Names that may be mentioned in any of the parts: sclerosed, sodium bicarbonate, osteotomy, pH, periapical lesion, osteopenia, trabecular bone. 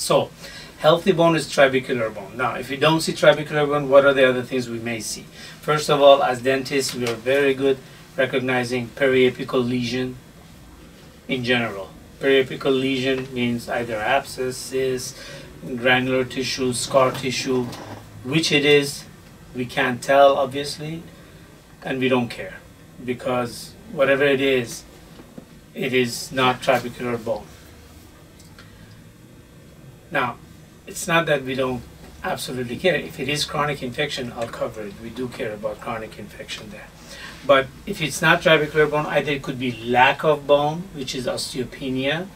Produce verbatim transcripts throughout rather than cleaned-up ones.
So healthy bone is trabecular bone. Now, if you don't see trabecular bone, what are the other things we may see? First of all, as dentists, we are very good recognizing periapical lesion in general. Periapical lesion means either abscesses, granular tissue, scar tissue, which it is, we can't tell obviously, and we don't care because whatever it is, it is not trabecular bone. Now, it's not that we don't absolutely care. If it is chronic infection, I'll cover it. We do care about chronic infection there. But if it's not trabecular bone, either it could be lack of bone, which is osteopenia,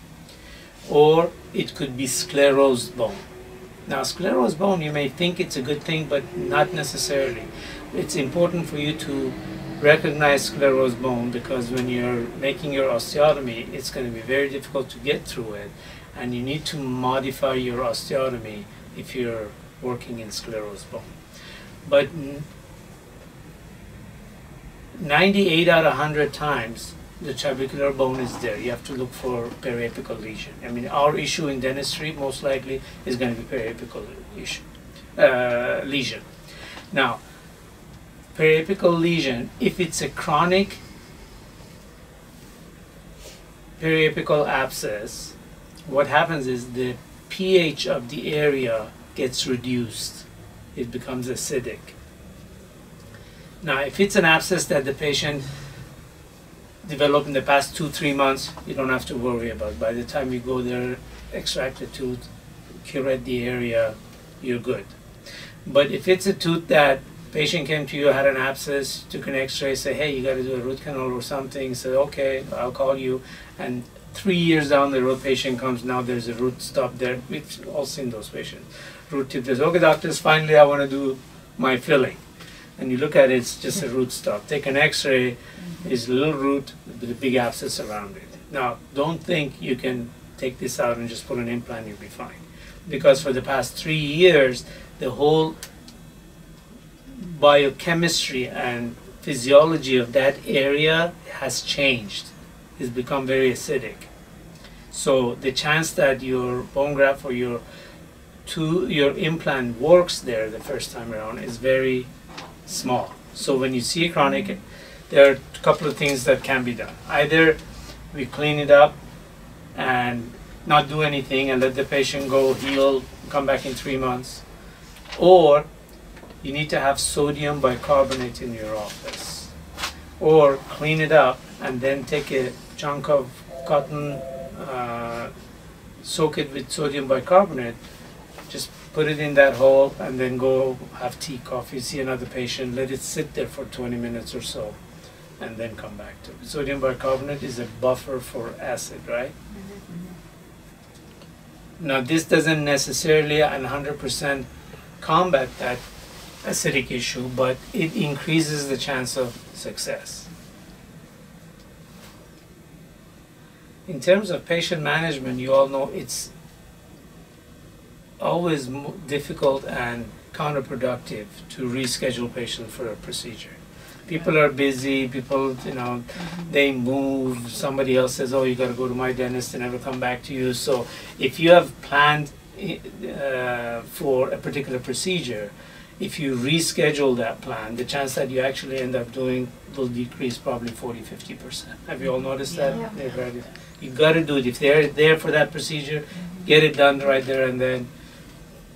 or it could be sclerosed bone. Now, sclerosed bone, you may think it's a good thing, but not necessarily. It's important for you to recognize sclerosed bone because when you're making your osteotomy, it's going to be very difficult to get through it, and you need to modify your osteotomy if you're working in sclerosed bone. But ninety-eight out of one hundred times, the trabecular bone is there. You have to look for periapical lesion. I mean, our issue in dentistry most likely is going to be periapical lesion. Uh, lesion. Now, periapical lesion, if it's a chronic periapical abscess, what happens is the pH of the area gets reduced. It becomes acidic. Now, if it's an abscess that the patient developed in the past two, three months, you don't have to worry about. By the time you go there, extract the tooth, curate the area, you're good. But if it's a tooth that patient came to you, had an abscess, took an x-ray, say, hey, you got to do a root canal or something, say, okay, I'll call you. And three years down the road, patient comes, now there's a root stop there. We've all seen those patients. Root tip, there's, okay, doctors, finally I want to do my filling. And you look at it, it's just a root stop. Take an x-ray, it's a little root with a big abscess around it. Now, don't think you can take this out and just put an implant, you'll be fine. Because for the past three years, the whole biochemistry and physiology of that area has changed. It's become very acidic. So the chance that your bone graft or your, to, your implant works there the first time around is very small. So when you see a chronic, there are a couple of things that can be done. Either we clean it up and not do anything and let the patient go heal, come back in three months, or you need to have sodium bicarbonate in your office, or clean it up and then take a chunk of cotton, uh, soak it with sodium bicarbonate, just put it in that hole and then go have tea, coffee, see another patient, let it sit there for twenty minutes or so, and then come back to it. Sodium bicarbonate is a buffer for acid, right? Mm-hmm. Now this doesn't necessarily one hundred percent combat that acidic issue, but it increases the chance of success. In terms of patient management, you all know it's always difficult and counterproductive to reschedule patients for a procedure. People are busy, people, you know, mm-hmm. they move, somebody else says, oh, you got to go to my dentist and never come back to you. So if you have planned uh, for a particular procedure, if you reschedule that plan, the chance that you actually end up doing will decrease probably forty, fifty percent. Have you all noticed that? Yeah. Yeah. Yeah. You've got to do it. If they're there for that procedure, mm-hmm. get it done right there and then.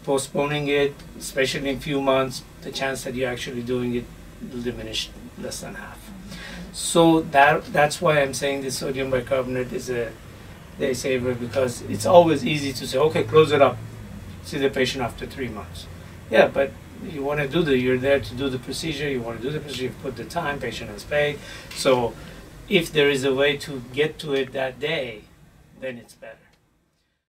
Postponing it, especially in a few months, the chance that you're actually doing it will diminish less than half. So that that's why I'm saying the sodium bicarbonate is a day saver, because it's always easy to say, okay, close it up, see the patient after three months. Yeah, but you want to do the, you're there to do the procedure, you want to do the procedure, you put the time, patient has paid. So if there is a way to get to it that day, then it's better.